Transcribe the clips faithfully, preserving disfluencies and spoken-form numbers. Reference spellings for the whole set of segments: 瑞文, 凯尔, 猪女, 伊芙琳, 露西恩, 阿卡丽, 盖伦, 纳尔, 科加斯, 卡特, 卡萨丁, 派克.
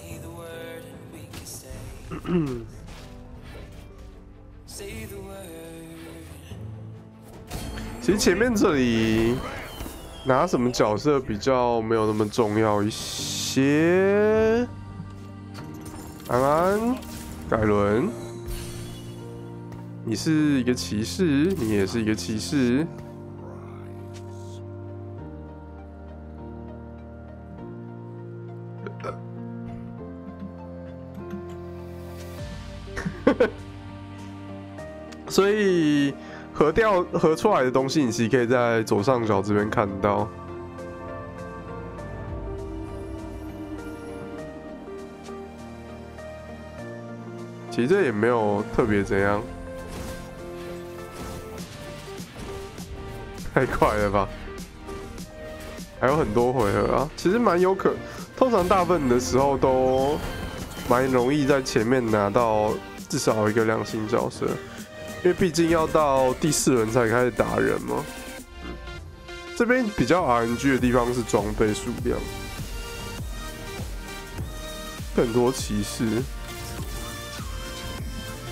Say the word and we can say. Say the word. 其实前面这里拿什么角色比较没有那么重要一些。安安，盖伦，你是一个骑士，你也是一个骑士。 所以合掉合出来的东西，你其实可以在左上角这边看到。其实这也没有特别怎样，太快了吧？还有很多回合啊，其实蛮有可，通常大部分的时候都蛮容易在前面拿到至少一个良心角色。 因为毕竟要到第四轮才开始打人嘛。这边比较 R N G 的地方是装备数量，更多骑士。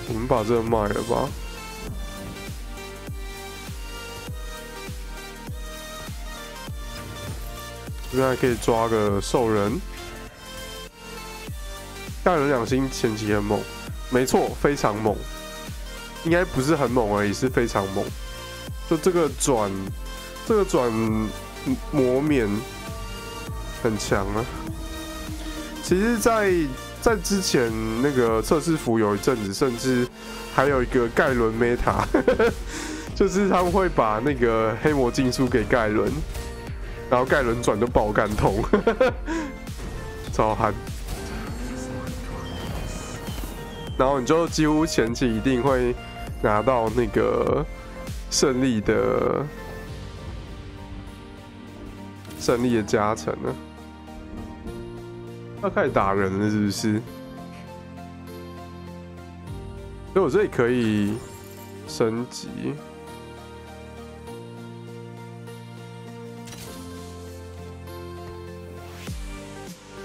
我们把这个卖了吧。这边还可以抓个兽人。大人两星前期很猛，没错，非常猛。 应该不是很猛而已，是非常猛。就这个转，这个转磨面很强啊。其实在，在在之前那个测试服有一阵子，甚至还有一个盖伦 meta， 就是他们会把那个黑魔禁术给盖伦，然后盖伦转就爆肝痛，超憨。 然后你就几乎前期一定会拿到那个胜利的胜利的加成了。要开始打人了，是不是？所以我这里可以升级。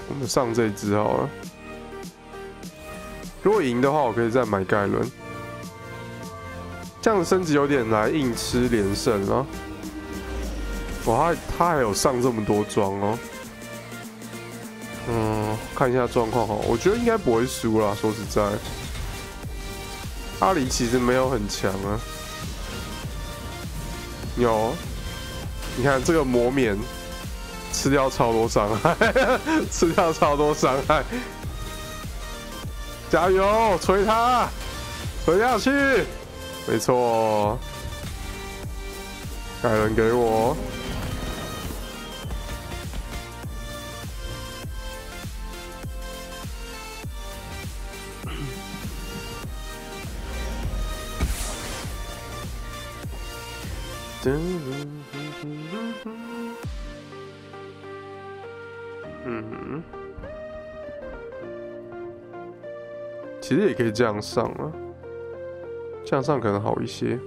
我们上这一只好了。 如果赢的话，我可以再买盖伦。这样升级有点来硬吃连胜了。哇，他他还有上这么多装哦。嗯，看一下状况哦，我觉得应该不会输啦。说实在，阿里其实没有很强啊。有，你看这个魔免，吃掉超多伤害，吃掉超多伤害。 加油，锤他，锤下去，没错。盖伦给我，嗯。 其实也可以这样上啊，这样上可能好一些。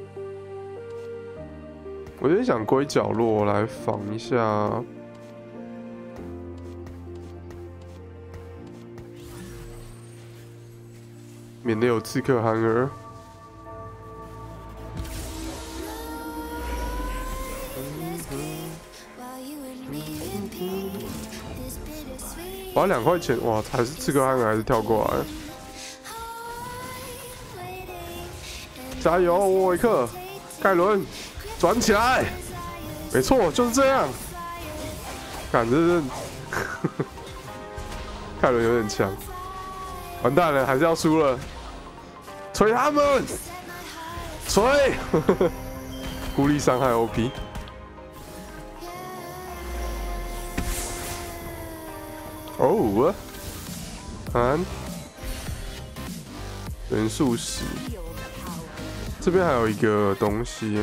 我有点想归角落来防一下。免得有刺客憨儿。哇，两块钱哇，还是刺客憨儿还是跳过来。 加油，沃维克，盖伦，转起来！没错，就是这样。感觉是盖伦有点强，完蛋了，还是要输了。锤他们，锤！孤立伤害 O P。哦，看，人数十。 这边还有一个东西，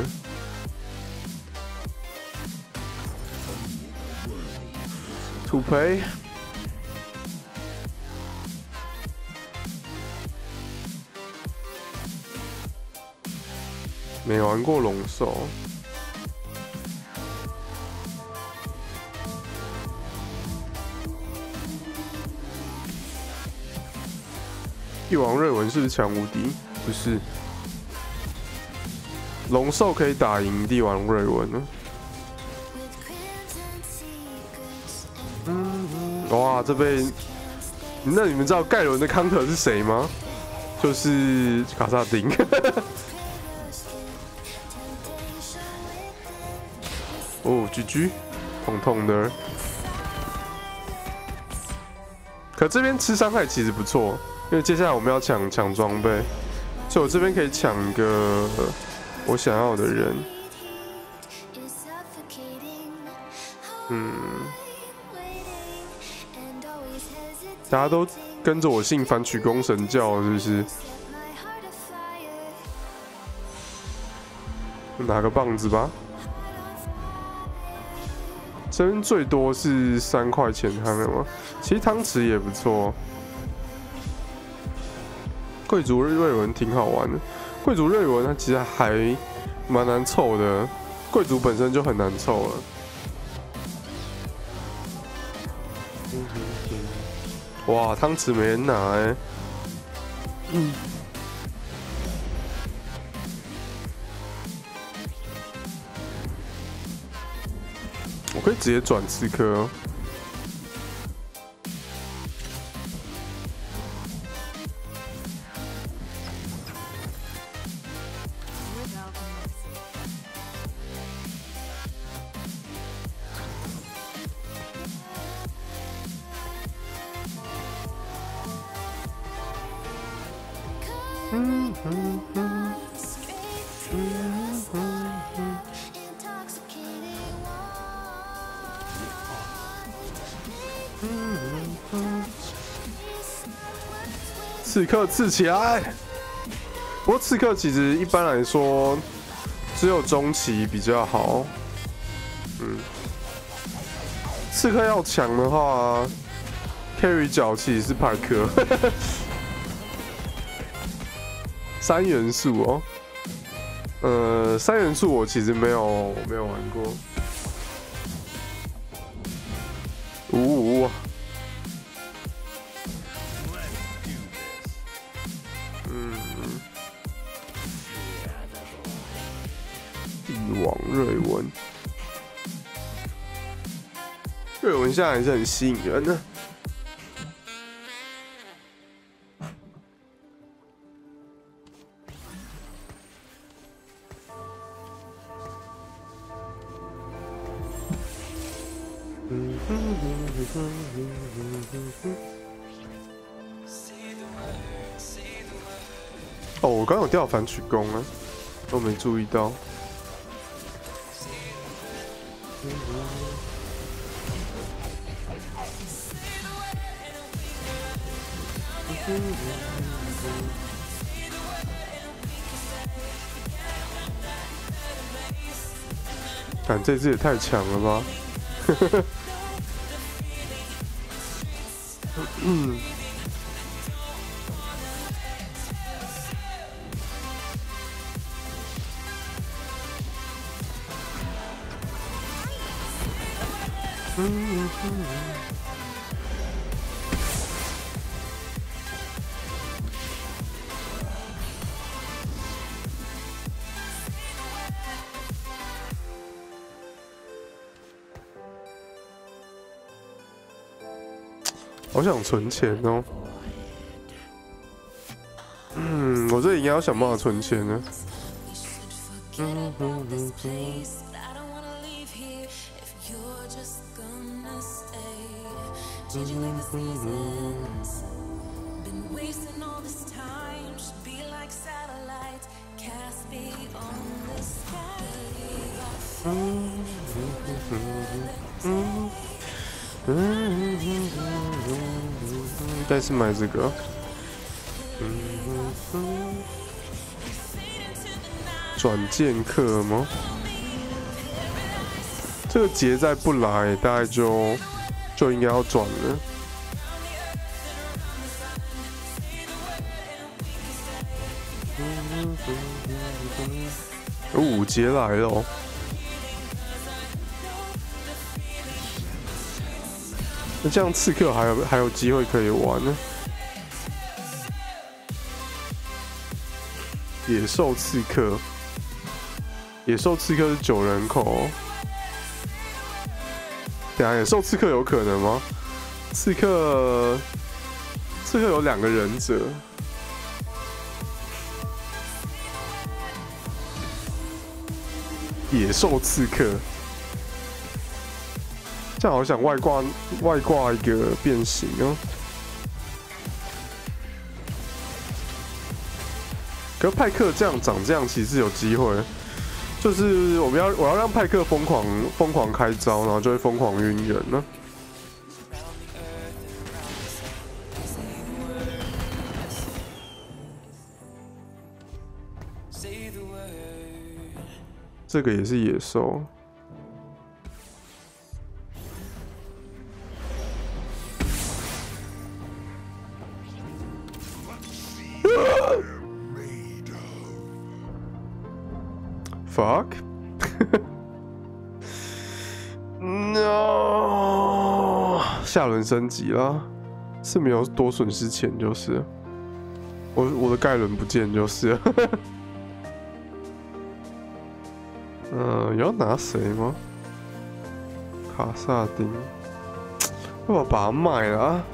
土培，没玩过龙兽，帝王瑞文是不是强无敌？不是。龙兽可以打赢帝王瑞文呢。哇，这被……那你们知道盖伦的 counter 是谁吗？就是卡萨丁。哦 ，G G， 痛痛的。可这边吃伤害其实不错，因为接下来我们要抢抢装备，所以我这边可以抢一个我想要的人。嗯，大家都跟着我姓反曲弓神教，是不是？拿个棒子吧。这边最多是三块钱汤的吗？其实汤匙也不错。贵族瑞文挺好玩的，贵族瑞文它其实还蛮难凑的，贵族本身就很难凑了。哇，汤匙没人拿哎、欸。嗯。我可以直接转刺客哦。嗯嗯嗯嗯嗯刺客刺起来！不过刺客其实一般来说只有中期比较好。嗯，刺客要强的话 ，carry 角其实是派克。三元素哦，呃，三元素我其实没有没有玩过。呜、哦。嗯，帝王瑞文，瑞文现在还是很吸引人的、啊。哦，我刚有掉反曲弓啊，我没注意到。但这次也太强了吧！呵呵。嗯，嗯，好想存钱哦。嗯，我这应该要想办法存钱呢。嗯嗯嗯嗯。再次买这个，转剑客吗？这个节再不来，大概就就应该要转了。有五节来了、哦。那这样刺客还有还有机会可以玩呢。野兽刺客，野兽刺客是九人口、哦。等下，野兽刺客有可能吗？刺客，刺客有两个忍者。 野兽刺客，这样好想外挂外挂一个变形哦。可是派克这样长这样其实有机会，就是我们要我要让派克疯狂疯狂开招，然后就会疯狂晕人了。这个也是野兽，fuck， no， 下轮升级啦，是没有多损失钱就是了，我我的盖伦不见就是了。嗯，有要拿谁吗？卡萨丁，我把它卖了啊！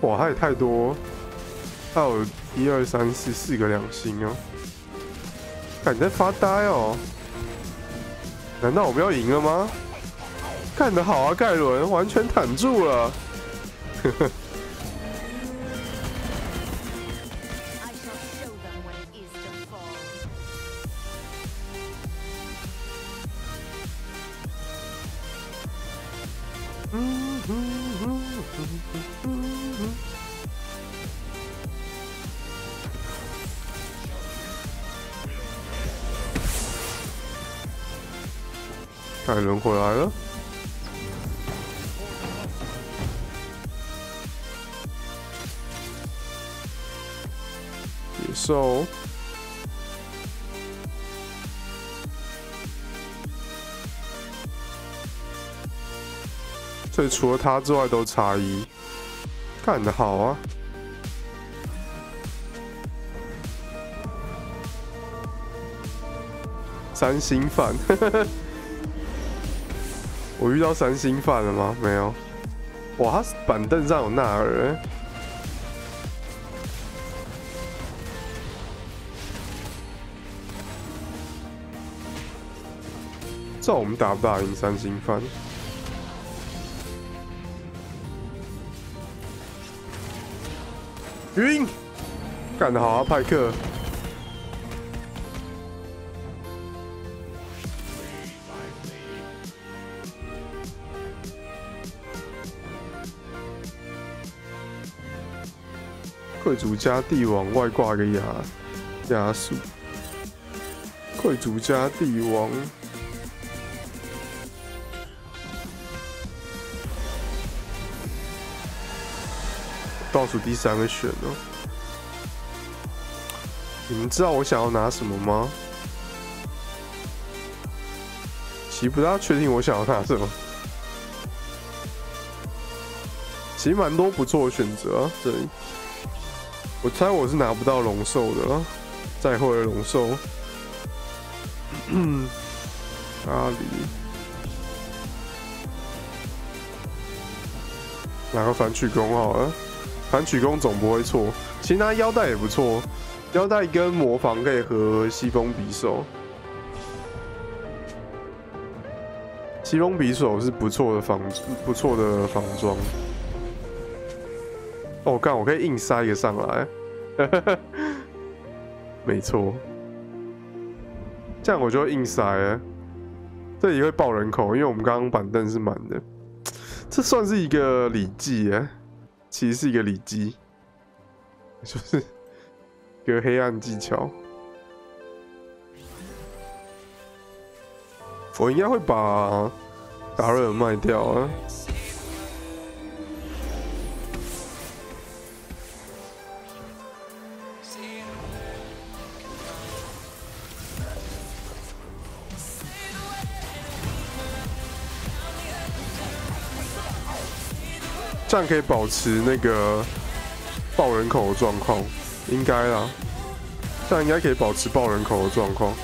哇，它也太多，它有一二三四四个两星哦！看你在发呆哦？难道我们要赢了吗？干得好啊，盖伦，完全坦住了！呵呵。 盖伦回来了，野兽，所以除了他之外都差一，干得好啊！ 三星饭，我遇到三星饭了吗？没有。哇，他板凳上有纳尔。这我们打不打赢三星饭？晕，干得好啊，派克！ 贵族加帝王外挂个亚亚树，贵族加帝王，倒数第三个选哦。你们知道我想要拿什么吗？其实不大确定我想要拿什么，其实蛮多不错的选择啊，这里。 我猜我是拿不到龙兽的了，再会了龙兽。阿里，拿个反曲弓好了，反曲弓总不会错。其实拿腰带也不错，腰带跟魔防可以合西风匕首。西风匕首是不错的防，不错的防装。 哦，干！我可以硬塞一个上来，没错，这样我就会硬塞了。这里会爆人口，因为我们刚刚板凳是满的，这算是一个礼记哎，其实是一个礼记，就是一个黑暗技巧。我应该会把达瑞尔卖掉啊。这样可以保持那个爆人口的状况，应该啦。这样应该可以保持爆人口的状况。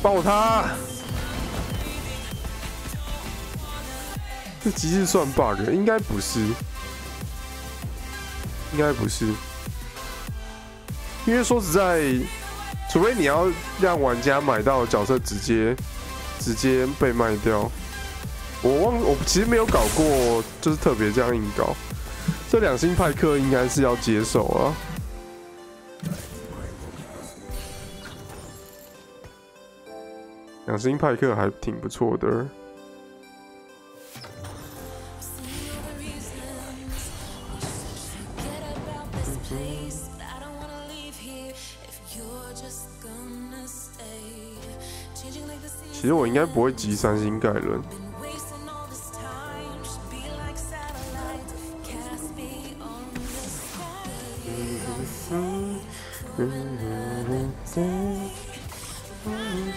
爆他！这集是算 bug， 应该不是，应该不是。因为说实在，除非你要让玩家买到的角色直接直接被卖掉。 我忘，我其实没有搞过，就是特别这样硬搞。这两星派克应该是要接手啊。两星派克还挺不错的。其实我应该不会集三星盖伦。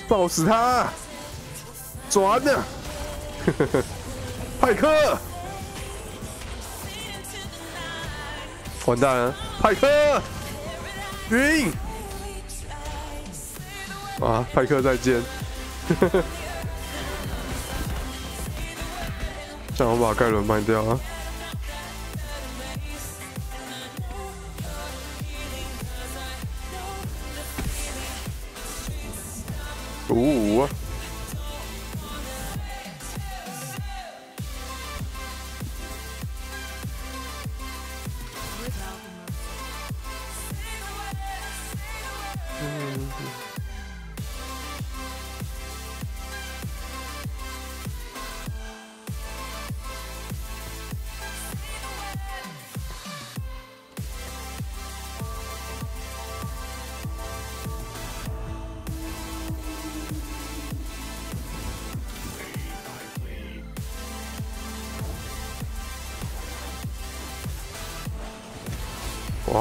爆死他！转呢、啊？派克！完蛋了！派克！晕！啊！派克再见！这样我把盖伦卖掉啊！ 五五，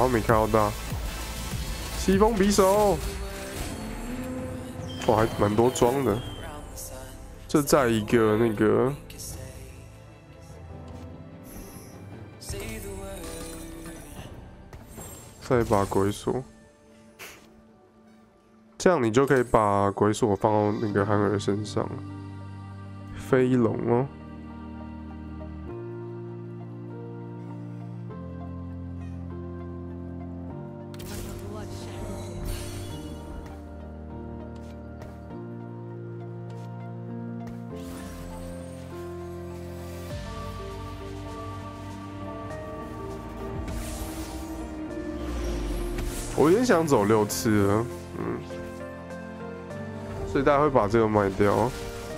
我没看到他，西风匕首，哇，还蛮多装的。这在一个那个，再把鬼锁，这样你就可以把鬼锁放到那个憨儿身上了。飞龙哦。 我也想走六次了，嗯，所以大家会把这个卖掉，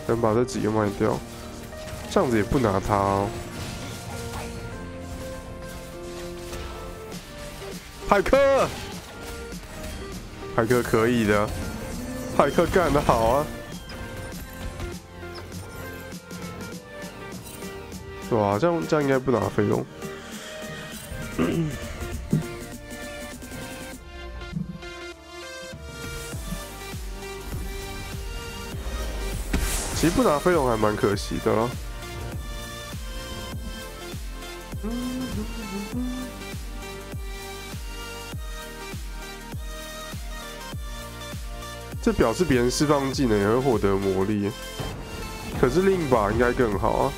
能把这几个卖掉，这样子也不拿它哦。派克，派克可以的，派克干得好啊！对吧？这样这样应该不拿飞龙。其实不拿飞龙还蛮可惜的啦。这表示别人释放技能也会获得魔力，可是另一把应该更好啊。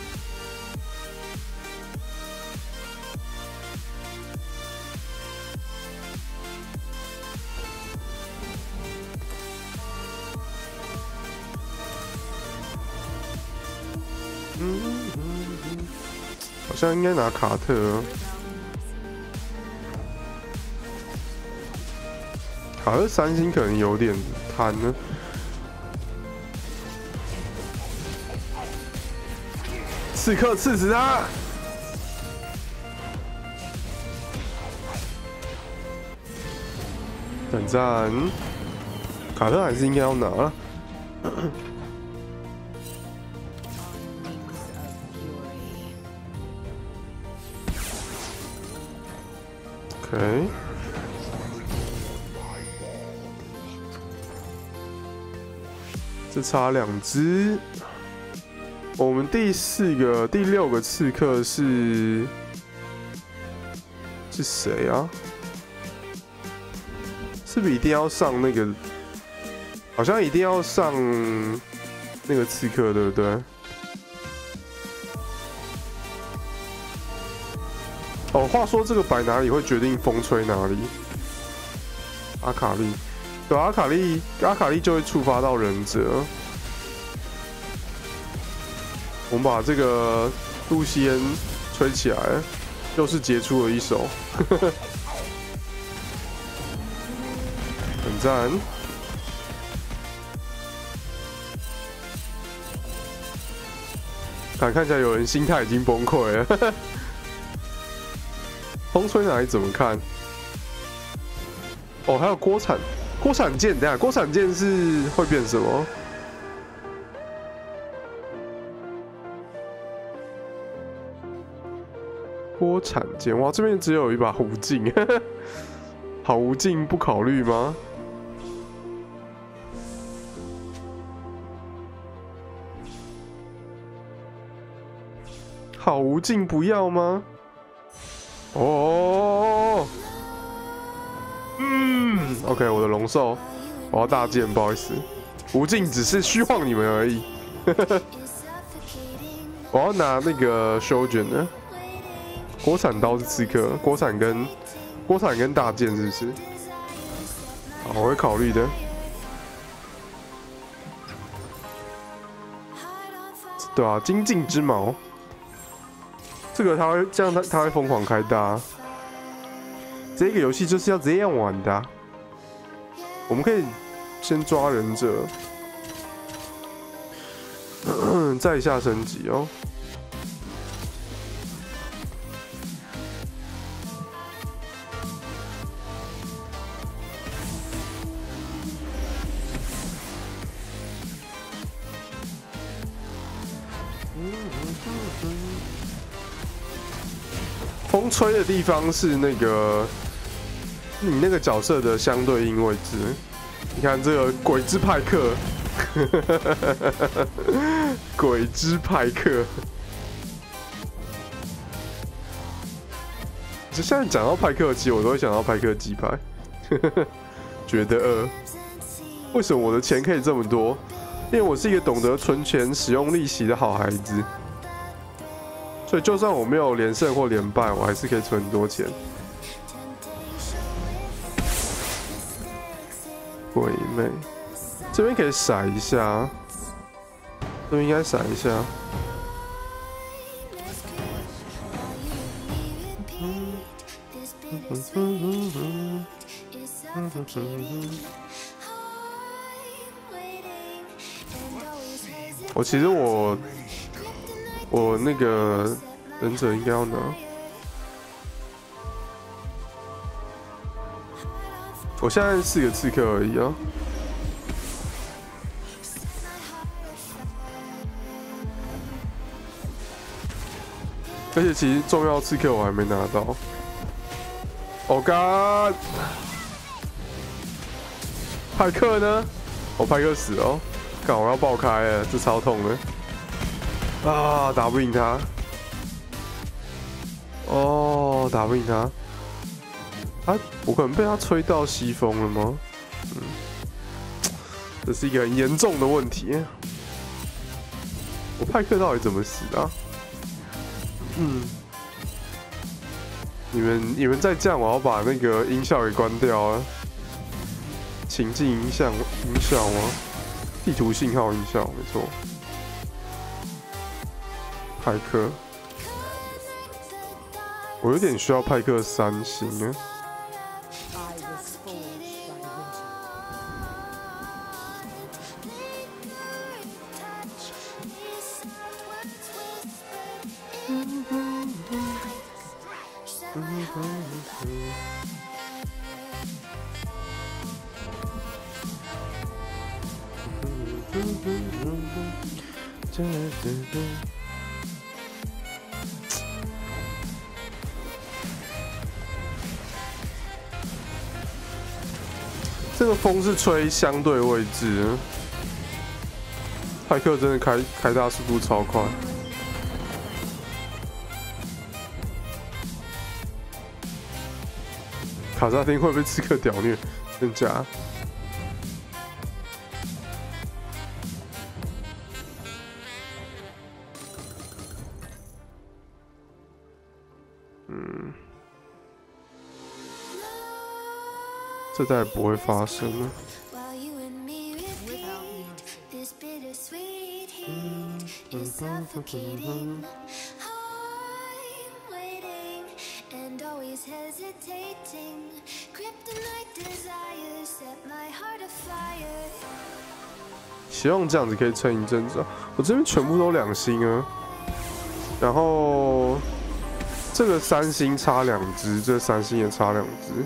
好像应该拿卡特、啊，卡特三星可能有点贪呢。刺客刺死他！等战，卡特还是应该要拿了。OK， 这差两只，我们第四个、第六个刺客是是谁啊？是不是一定要上那个？好像一定要上那个刺客，对不对？哦，话说这个摆哪里会决定风吹哪里。阿卡丽，对，阿卡丽，阿卡丽就会触发到忍者。 我们把这个露西恩吹起来，又是杰出的一手，很赞。看，看起来有人心态已经崩溃了。风吹哪里怎么看？哦，还有锅铲，锅铲剑，等下锅铲剑是会变什么？ 锅铲剑，哇，这边只有一把无尽，好无尽不考虑吗？好无尽不要吗？哦，嗯 ，OK， 我的龙兽，我要大剑，不好意思，无尽只是虚晃你们而已，我要拿那个修卷的。 国产刀是刺客，国产跟国产跟大剑是不是？啊，我会考虑的。对啊，精进之矛，这个他会这样他，他他会疯狂开大。这个游戏就是要这样玩的、啊。我们可以先抓忍者，再下升级哦。 风吹的地方是那个你那个角色的相对应位置。你看这个鬼之派克，鬼之派克。就现在讲到派克机，我都会想到派克鸡排，觉得饿。为什么我的钱可以这么多？因为我是一个懂得存钱、使用利息的好孩子。 所以，就算我没有连胜或连败，我还是可以存很多钱。鬼魅，这边可以闪一下，这边应该闪一下。我其实我。 我那个忍者应该要拿，我现在四个刺客而已啊。而且其实重要刺客我还没拿到。Oh God！ 派克呢？我派克死哦！看我要爆开了，这超痛的。 啊，打不赢他！哦，打不赢他！啊，我可能被他吹到西风了吗？嗯，这是一个很严重的问题。我派克到底怎么死的、啊？嗯，你们你们再这样，我要把那个音效给关掉啊！情境音效音效吗？地图信号音效，没错。 派克，我有点需要派克三星啊。这个风是吹相对位置，派克真的开开大速度超快。 卡扎丁会被刺客屌虐，真假？嗯，这代不会发生了。希望这样子可以撑一阵子、啊。我这边全部都两星啊，然后这个三星差两只，这三星也差两只。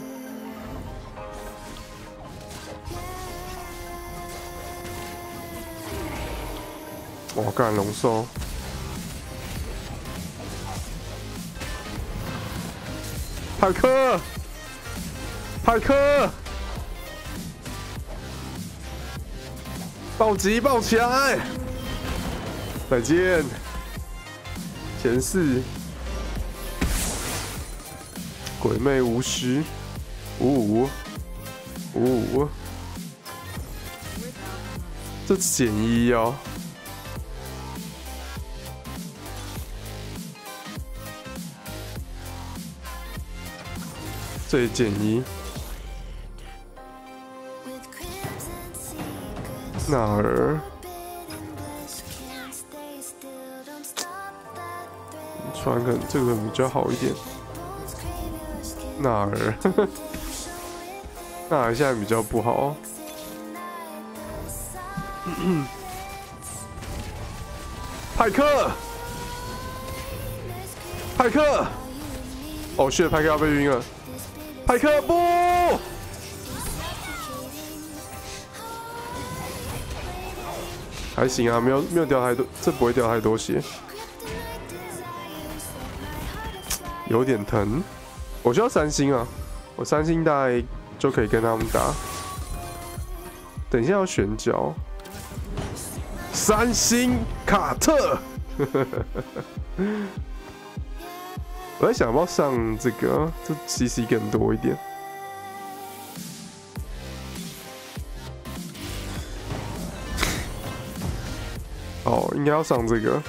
我干龙兽。 派克，派克，暴击暴起来！再见，前世鬼魅无师，五五五五，这减一哦。 这也减一，纳尔，穿可能这个比较好一点。纳尔，纳尔现在比较不好。派克，派克，哦，血派克要被晕了。 派克不！还行啊，没有没有掉太多，这不会掉太多血，有点疼。我需要三星啊，我三星大概就可以跟他们打。等一下要选角，三星卡特。我在想要不要上这个，这 C C 更多一点。哦，应该要上这个。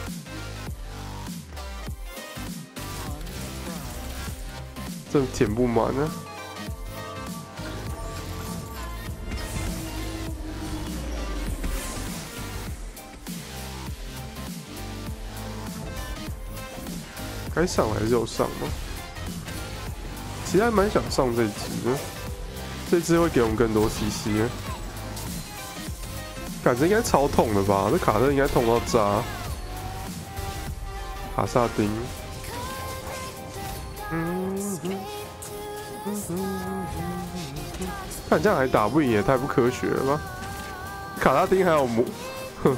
这填不满啊。该上来就上嘛，其实还蛮想上这只的，这只会给我们更多 C C 啊。感觉应该超痛的吧？这卡特应该痛到炸。卡萨丁，嗯，看这样还打不赢也太不科学了吧？卡萨丁还有魔，哼，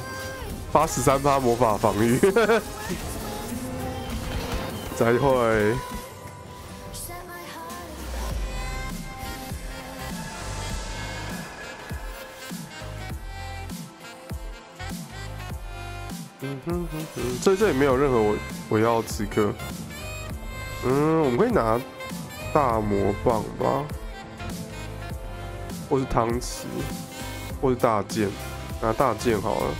八十三趴魔法防御。再会。嗯哼哼哼，所以这里没有任何我我要刺客。嗯，我们可以拿大魔棒吧，或是汤匙，或是大剑，拿大剑好了。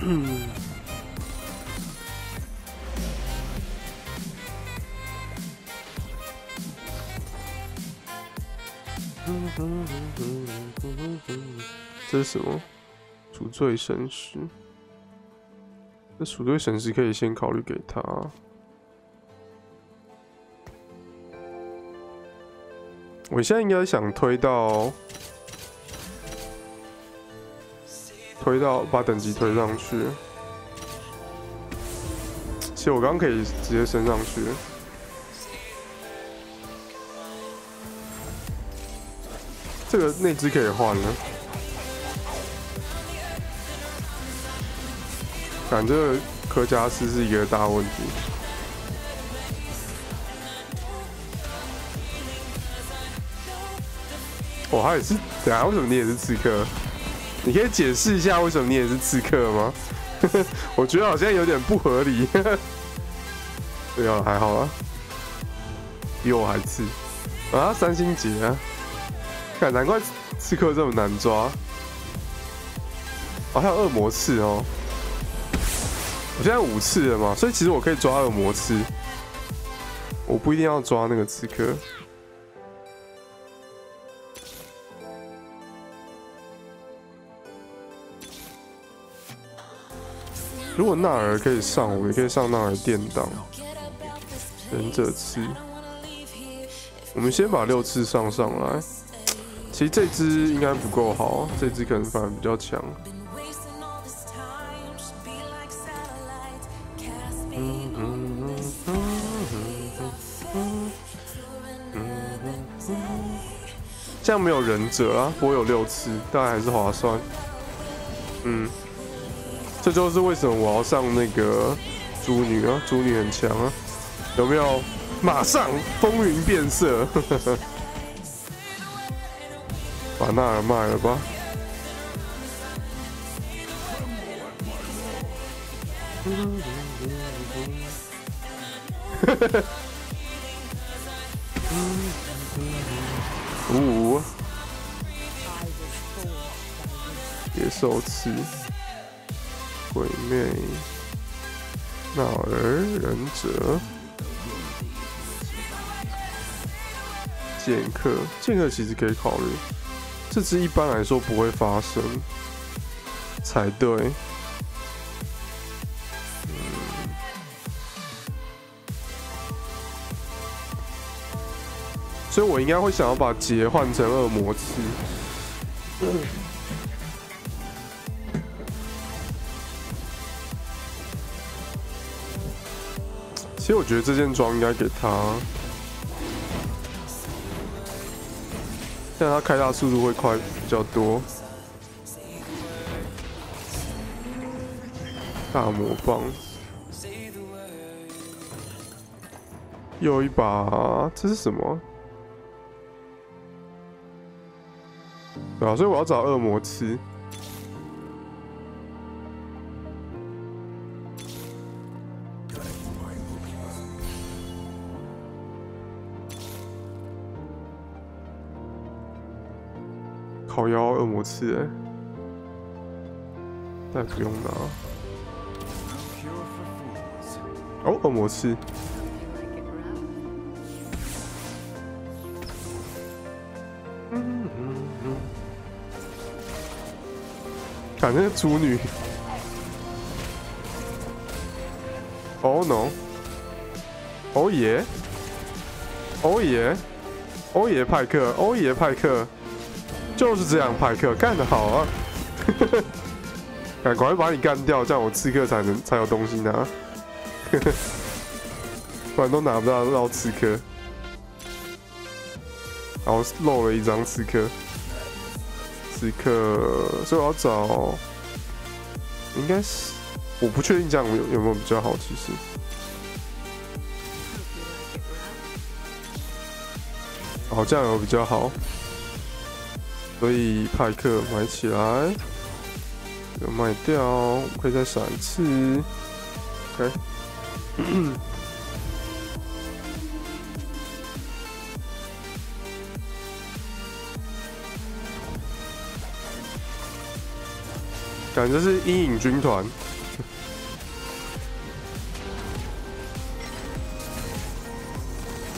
嗯，这是什么？赎罪神石。这赎罪神石可以先考虑给他。我现在应该想推到。 推到把等级推上去，其实我刚可以直接升上去。这个内置可以换了，感觉科加斯是一个大问题。哦，他也是。对啊，为什么你也是刺客？你可以解释一下为什么你也是刺客吗？我觉得好像有点不合理。对啊，还好啊，比我还刺啊！三星级啊！看，难怪刺客这么难抓。好像恶魔刺哦。 我现在五次了嘛，所以其实我可以抓恶魔刺，我不一定要抓那个刺客。如果纳尔可以上，我也可以上纳尔电档、忍者刺。我们先把六次上上来。其实这只应该不够好，这只可能反而比较强。 这样没有忍者啊，我有六次，但还是划算。嗯，这就是为什么我要上那个猪女啊，猪女很强啊，有没有？马上风云变色，把纳尔卖了吧。五五，野兽刺，鬼魅，纳尔忍者，剑客，剑客其实可以考虑，这只一般来说不会发生，才对。 所以我应该会想要把杰换成恶魔刺。其实我觉得这件装应该给他，但他开大速度会快比较多。大魔棒。 又一把，这是什么？对啊，所以我要找恶魔刺。靠腰恶魔刺、欸，但不用拿。哦，恶魔刺。 看那个猪女 ，Oh no，Oh yeah，Oh yeah，Oh yeah， 派克 ，Oh yeah， 派克，就是这样，派克干得好啊！赶快把你干掉，这样我刺客才能才有东西拿，不然都拿不到到刺客。然后漏了一张刺客。 刺客，所以我要找，应该是我不确定这样有有没有比较好。其实，好像有比较好，所以派克买起来，要卖掉，我可以再闪一次。OK， 感觉是阴影军团，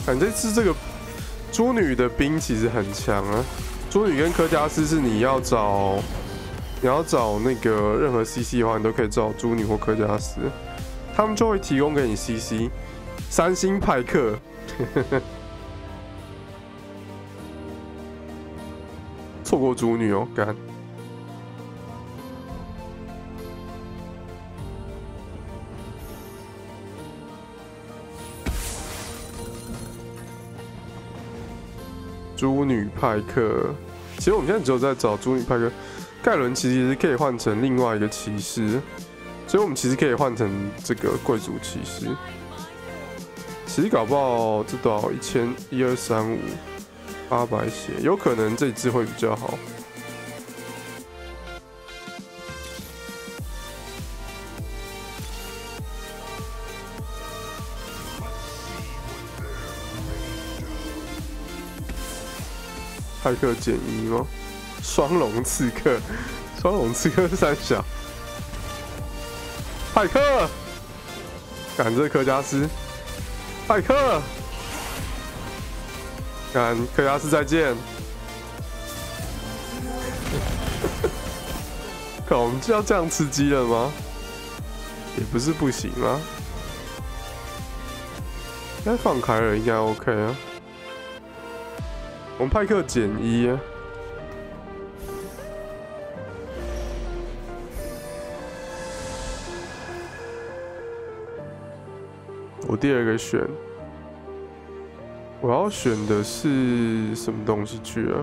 感觉是这个猪女的兵其实很强啊。猪女跟科加斯是你要找，你要找那个任何 C C 的话，你都可以找猪女或科加斯，他们就会提供给你 C C。三星派克。错过猪女哦，干。 猪女派克，其实我们现在只有在找猪女派克。盖伦其实可以换成另外一个骑士，所以我们其实可以换成这个贵族骑士。其实搞不好这到一千一二三五，八百血，有可能这只会比较好。派克减一吗？双龙刺客，双龙刺客三小。派克，赶这科加斯，派克。 看，克拉斯再见。靠，我们就要这样吃鸡了吗？也不是不行啊。应该放开了，应该 OK 啊。我们派克减一。我第二个选。 我要选的是什么东西去啊？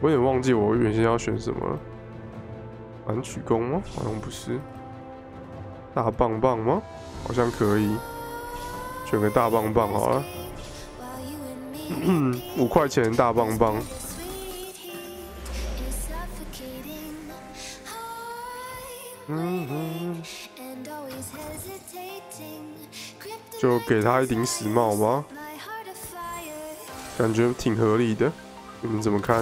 我有点忘记我原先要选什么了。反曲弓吗？好像不是。大棒棒吗？好像可以。选个大棒棒好了。五块钱大棒棒。嗯嗯。 就给他一顶死帽吧，感觉挺合理的。你们怎么看？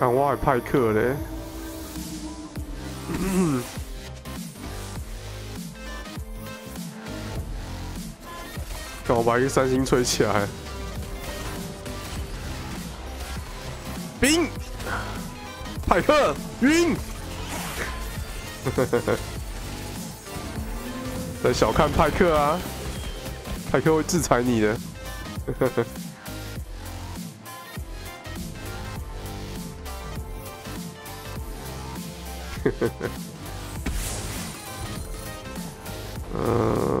啊，我还派克嘞。我把一个三星吹起来，冰，派克晕，在小看派克啊，派克会制裁你的。嗯。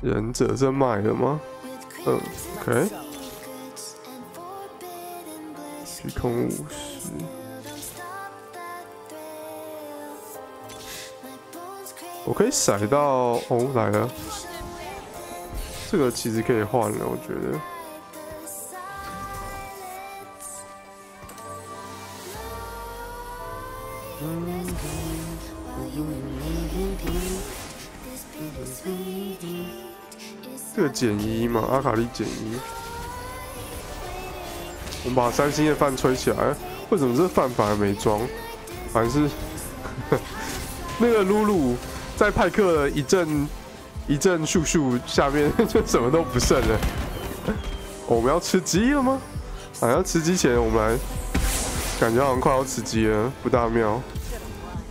忍者真买了吗？嗯 ，OK。虚空武士。我可以甩到哦，来了。这个其实可以换了，我觉得。这个减一嘛，阿卡丽减一。我们把三星的饭吹起来，为什么这饭反而没装？反正是那个露露在派克的一阵一阵咻咻下面就什么都不剩了。我们要吃鸡了吗？好像吃鸡前我们来，感觉好像快要吃鸡了，不大妙。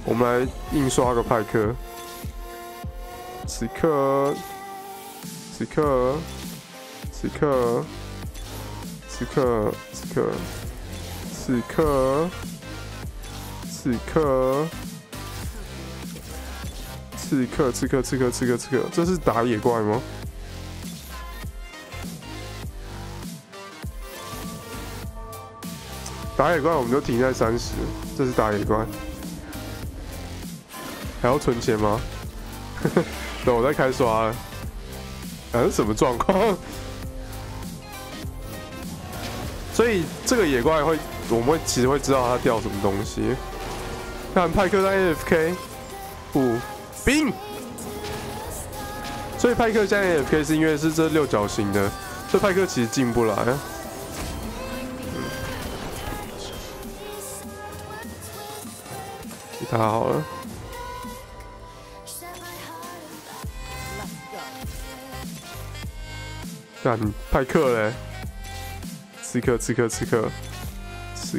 我们来印刷个派克。此刻。 此刻，此刻，此刻，此刻，此刻，此刻，此刻，此刻，此刻，此刻，此刻，这是打野怪吗？打野怪我们就停在三十，这是打野怪，还要存钱吗？等我再开刷了。 啊，什么状况？所以这个野怪会，我们会其实会知道它掉什么东西。看派克在 A F K， 不，冰。所以派克现在 A F K 是因为是这六角形的，所以派克其实进不来。给他好了。 派克嘞！刺客，刺客，刺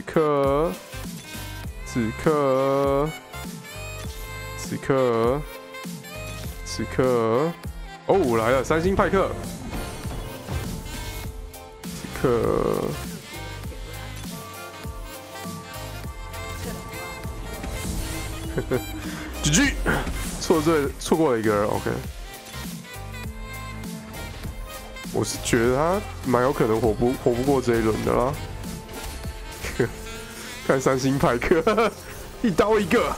客，刺客，刺客，刺客，刺客！哦，来了，三星派克！刺客！呵呵 ，G G， 错对，错过了一个人 ，OK。我是觉得他蛮有可能活不活不过这一轮的啦。看三星派克，一刀一个，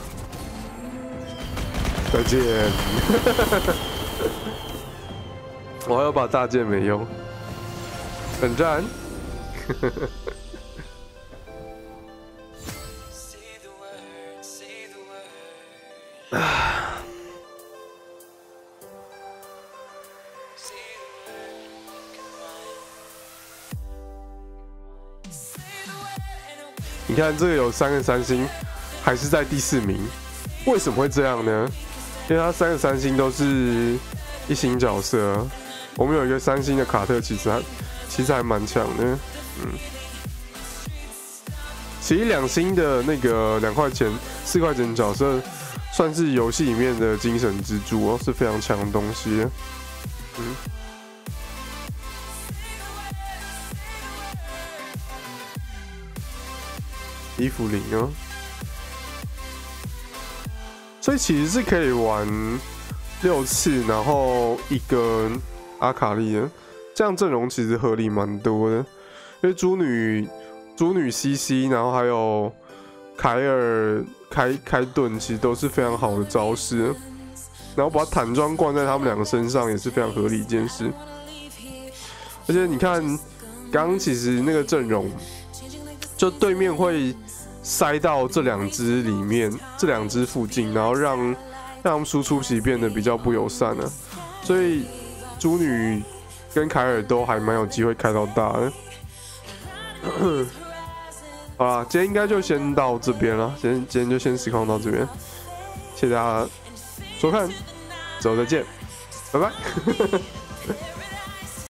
再见。我还要把大剑没用，冷战。你看，这个有三个三星，还是在第四名，为什么会这样呢？因为他三个三星都是一星角色、啊，我们有一个三星的卡特，其实还其实还蛮强的，嗯。其实两星的那个两块钱、四块钱角色，算是游戏里面的精神支柱哦，是非常强的东西，嗯。伊芙琳哦，所以其实是可以玩六次，然后一个阿卡丽的，这样阵容其实合理蛮多的。因为猪女、猪女 C C， 然后还有凯尔、开开盾，其实都是非常好的招式。然后把坦装灌在他们两个身上，也是非常合理一件事。而且你看，刚刚其实那个阵容，就对面会塞到这两只里面，这两只附近，然后让让他们输出期变得比较不友善了、啊。所以猪女跟凯尔都还蛮有机会开到大的。好啦，今天应该就先到这边了，今天今天就先实况到这边，谢谢大家收看，之后再见，拜拜。